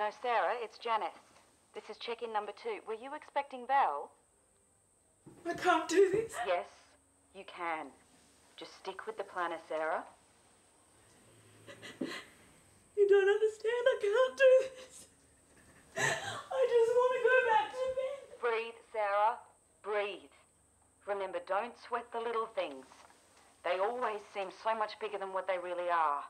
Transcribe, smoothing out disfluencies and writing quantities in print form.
No, Sarah, it's Janice. This is check-in number 2. Were you expecting Val? I can't do this. Yes, you can. Just stick with the planner, Sarah. You don't understand. I can't do this. I just want to go back to bed. Breathe, Sarah. Breathe. Remember, don't sweat the little things. They always seem so much bigger than what they really are.